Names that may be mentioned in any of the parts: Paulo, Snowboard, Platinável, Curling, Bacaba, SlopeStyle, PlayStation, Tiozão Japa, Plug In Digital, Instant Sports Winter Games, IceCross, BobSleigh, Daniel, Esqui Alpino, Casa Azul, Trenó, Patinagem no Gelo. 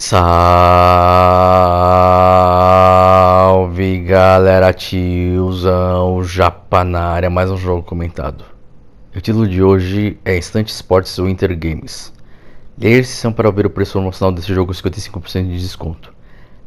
Salve galera, tiozão japa na área, mais um jogo comentado. O título de hoje é Instant Sports Winter Games. Leia a descrição para ver o preço promocional desse jogo, 55% de desconto.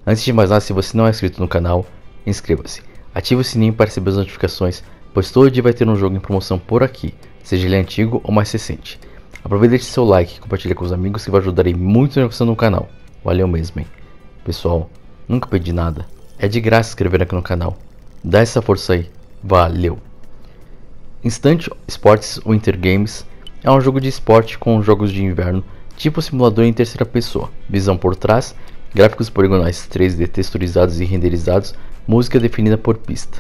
Antes de mais nada, se você não é inscrito no canal, inscreva-se. Ative o sininho para receber as notificações, pois todo dia vai ter um jogo em promoção por aqui, seja ele antigo ou mais recente. Aproveite e deixe seu like e compartilhe com os amigos que vai ajudar muito na divulgação do canal. Valeu mesmo, hein? Pessoal, nunca pedi nada. É de graça se inscrever aqui no canal. Dá essa força aí. Valeu! Instant Sports Winter Games é um jogo de esporte com jogos de inverno, tipo simulador em terceira pessoa, visão por trás, gráficos poligonais 3D texturizados e renderizados, música definida por pista.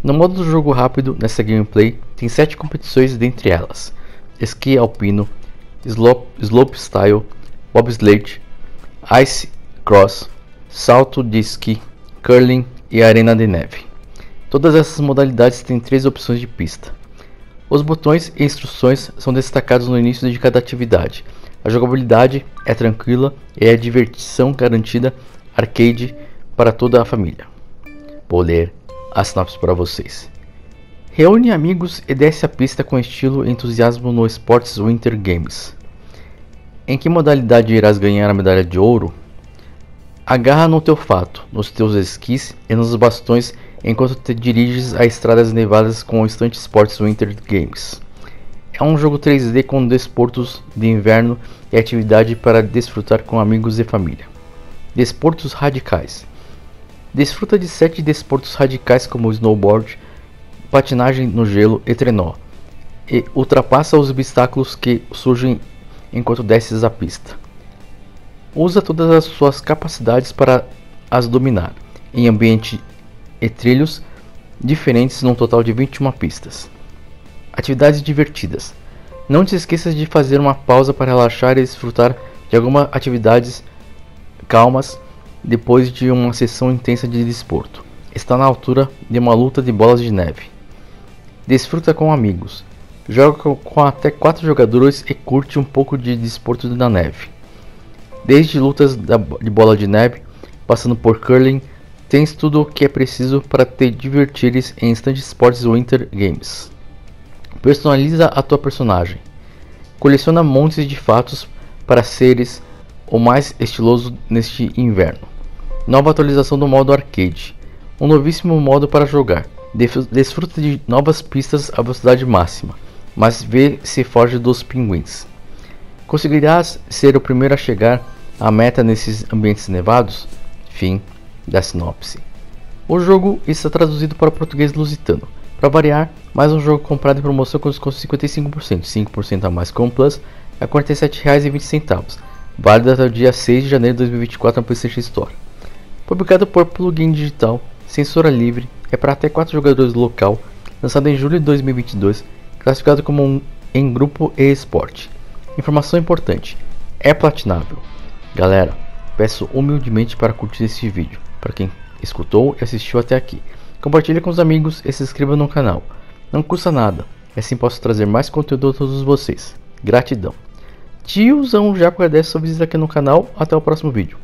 No modo do jogo rápido, nessa gameplay, tem 7 competições, dentre elas Esqui Alpino, SlopeStyle, BobSleigh, IceCross, Salto de Esqui, Curling e Arena de Neve. Todas essas modalidades têm 3 opções de pista. Os botões e instruções são destacados no início de cada atividade. A jogabilidade é tranquila e é diversão garantida arcade para toda a família. Vou ler a sinopse para vocês. Reúne amigos e desce a pista com estilo e entusiasmo no Sports Winter Games. Em que modalidade irás ganhar a medalha de ouro? Agarra no teu fato, nos teus esquis e nos bastões enquanto te diriges a estradas nevadas com o Instant Sports Winter Games. É um jogo 3D com desportos de inverno e atividade para desfrutar com amigos e família. Desportos radicais. Desfruta de 7 desportos radicais como snowboard, patinagem no gelo e trenó, e ultrapassa os obstáculos que surgem enquanto desces a pista. Usa todas as suas capacidades para as dominar, em ambiente e trilhos diferentes num total de 21 pistas. Atividades divertidas. Não te esqueças de fazer uma pausa para relaxar e desfrutar de algumas atividades calmas depois de uma sessão intensa de desporto. Está na altura de uma luta de bolas de neve. Desfruta com amigos. Joga com até 4 jogadores e curte um pouco de desporto na neve. Desde lutas de bola de neve, passando por curling, tens tudo o que é preciso para te divertires em Instant Sports Winter Games. Personaliza a tua personagem. Coleciona montes de fatos para seres o mais estiloso neste inverno. Nova atualização do modo arcade. Um novíssimo modo para jogar. Desfruta de novas pistas à velocidade máxima, mas vê se foge dos pinguins. Conseguirás ser o primeiro a chegar à meta nesses ambientes nevados? Fim da sinopse. O jogo está traduzido para português lusitano. Para variar, mais um jogo comprado em promoção com desconto de 55%, 5% a mais com Plus, a R$ 47,20, válido até o dia 6 de janeiro de 2024 na PlayStation Store. Publicado por Plug In Digital, censura livre, é para até 4 jogadores do local, lançado em julho de 2022, classificado como em grupo e esporte. Informação importante, é platinável. Galera, peço humildemente para curtir esse vídeo, para quem escutou e assistiu até aqui. Compartilhe com os amigos e se inscreva no canal. Não custa nada, assim posso trazer mais conteúdo a todos vocês. Gratidão. Tiozão já agradece sua visita aqui no canal, até o próximo vídeo.